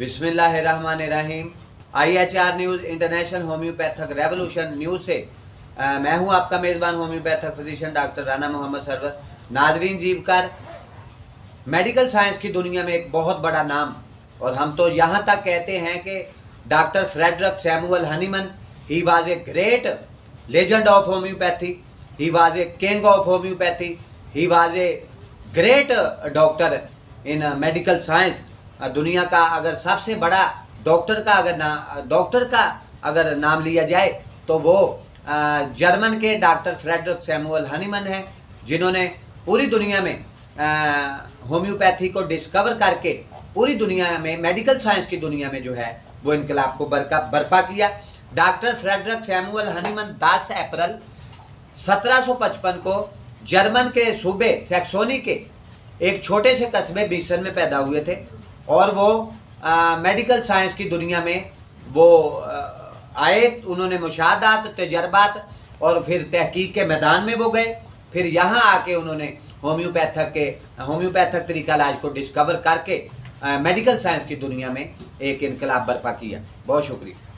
बिस्मिल्लाहिर्रहमानिर्रहीम। IHR news international homeopathic revolution news से मैं हूं आपका मेज़बान homeopathic physician doctor Rana Muhammad Sarwar. नाजरीन, जीवकर मेडिकल साइंस की दुनिया में एक बहुत बड़ा नाम, और हम तो यहाँ तक कहते हैं कि doctor Frederick Samuel Hahnemann, he was a great legend of homeopathy, he was a king of homeopathy, he was a great doctor in medical science. दुनिया का अगर सबसे बड़ा डॉक्टर का अगर नाम लिया जाए तो वो जर्मन के डॉक्टर फ्रेडरिक सैमुअल हनीमन हैं, जिन्होंने पूरी दुनिया में होम्योपैथी को डिस्कवर करके पूरी दुनिया में मेडिकल साइंस की दुनिया में जो है वो इनकलाब को बर्पा किया। Doctor Frederick Samuel Hahnemann 10 April 1755 को जर्मन के सूबे सैक्सोनी के एक छोटे से कस्बे मेसन में पैदा हुए थे, और वो मेडिकल साइंस की दुनिया में वो आए। उन्होंने मुशाहदात, तजर्बात और फिर तहकीक के मैदान में वो गए। फिर यहाँ आके उन्होंने होम्योपैथिक तरीका इलाज को डिस्कवर करके मेडिकल साइंस की दुनिया में एक इनकलाब बर्पा किया। बहुत शुक्रिया।